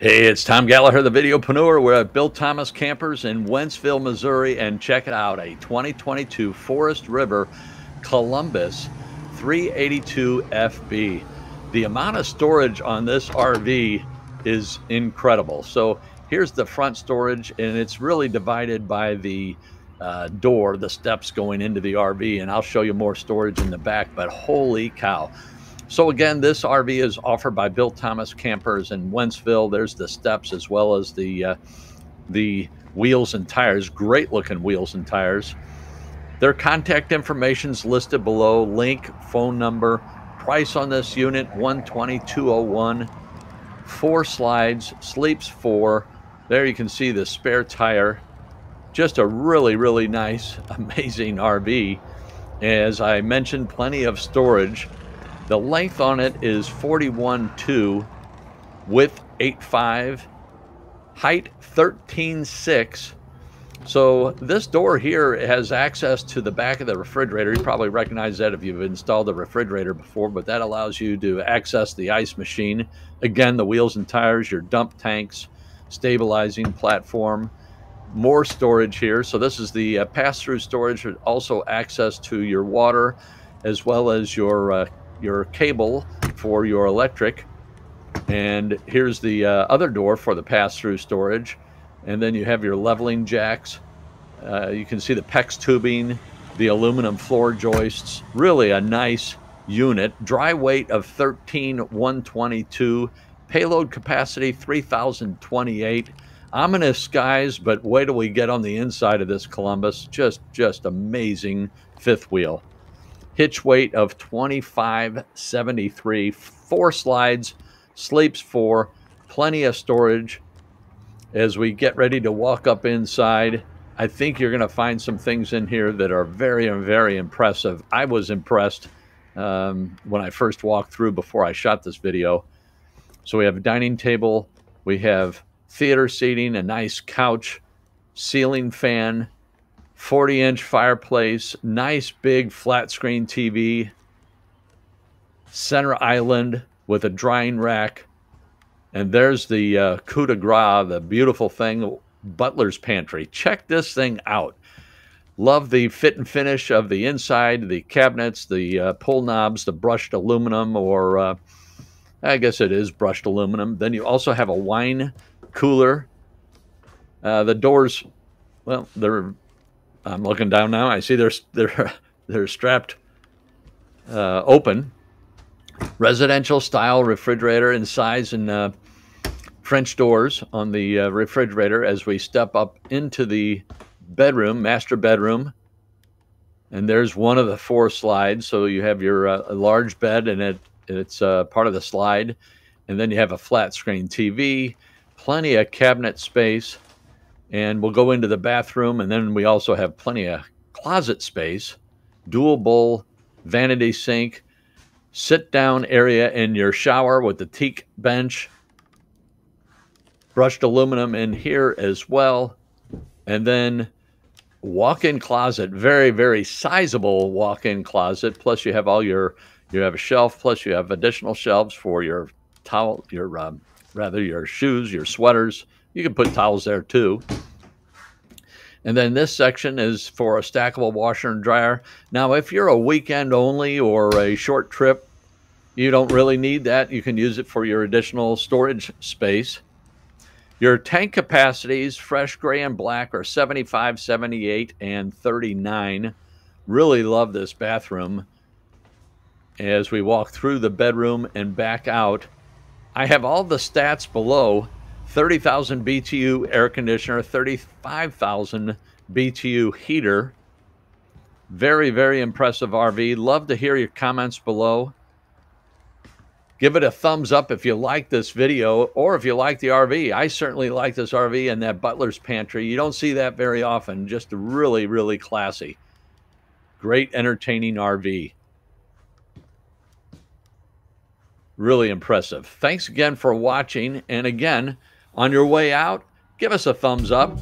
Hey, it's Tom Gallagher, the Videopreneur. We're at Bill Thomas Campers in Wentzville, Missouri, and check it out, a 2022 Forest River Columbus 382 FB. The amount of storage on this RV is incredible. So here's the front storage, and it's really divided by the door, the steps going into the RV, and I'll show you more storage in the back, but holy cow. So again, this RV is offered by Bill Thomas Campers in Wentzville. There's the steps as well as the wheels and tires. Great looking wheels and tires. Their contact information's listed below. Link, phone number, price on this unit, $122,201. 4 slides, sleeps 4. There you can see the spare tire. Just a really, really nice, amazing RV. As I mentioned, plenty of storage. The length on it is 41.2, width 8.5, height 13.6. So this door here has access to the back of the refrigerator. You probably recognize that if you've installed a refrigerator before, but that allows you to access the ice machine. Again, the wheels and tires, your dump tanks, stabilizing platform, more storage here. So this is the pass-through storage, also access to your water as well as your cable for your electric. And here's the other door for the pass-through storage. And then you have your leveling jacks. You can see the PEX tubing, the aluminum floor joists. Really a nice unit. Dry weight of 13,122. Payload capacity 3,028. Ominous skies, but wait till we get on the inside of this Columbus. Just amazing fifth wheel. Hitch weight of 2573, 4 slides, sleeps 4, plenty of storage. As we get ready to walk up inside, I think you're going to find some things in here that are very, very impressive. I was impressed when I first walked through before I shot this video. So we have a dining table, we have theater seating, a nice couch, ceiling fan, 40-inch fireplace, nice big flat-screen TV, center island with a drying rack, and there's the coup de grace, the beautiful thing, butler's pantry. Check this thing out. Love the fit and finish of the inside, the cabinets, the pull knobs, the brushed aluminum, or I guess it is brushed aluminum. Then you also have a wine cooler. The doors, well, they're... I'm looking down now. I see they're strapped open. Residential style refrigerator in size and French doors on the refrigerator as we step up into the bedroom, master bedroom. And there's one of the 4 slides. So you have your large bed and it's part of the slide. And then you have a flat screen TV, plenty of cabinet space. And we'll go into the bathroom, and then we also have plenty of closet space, dual bowl, vanity sink, sit-down area in your shower with the teak bench, brushed aluminum in here as well, and then walk-in closet, very, very sizable walk-in closet, plus you have all your, you have a shelf, plus you have additional shelves for your towel, your, rather your shoes, your sweaters. You can put towels there too. And then this section is for a stackable washer and dryer. Now, if you're a weekend only or a short trip, you don't really need that. You can use it for your additional storage space. Your tank capacities, fresh gray and black, are 75, 78, and 39. Really love this bathroom. As we walk through the bedroom and back out, I have all the stats below. 30,000 BTU air conditioner, 35,000 BTU heater. Very, very impressive RV. Love to hear your comments below. Give it a thumbs up if you like this video or if you like the RV. I certainly like this RV and that butler's pantry. You don't see that very often. Just really, really classy. Great entertaining RV. Really impressive. Thanks again for watching. And again, on your way out, give us a thumbs up.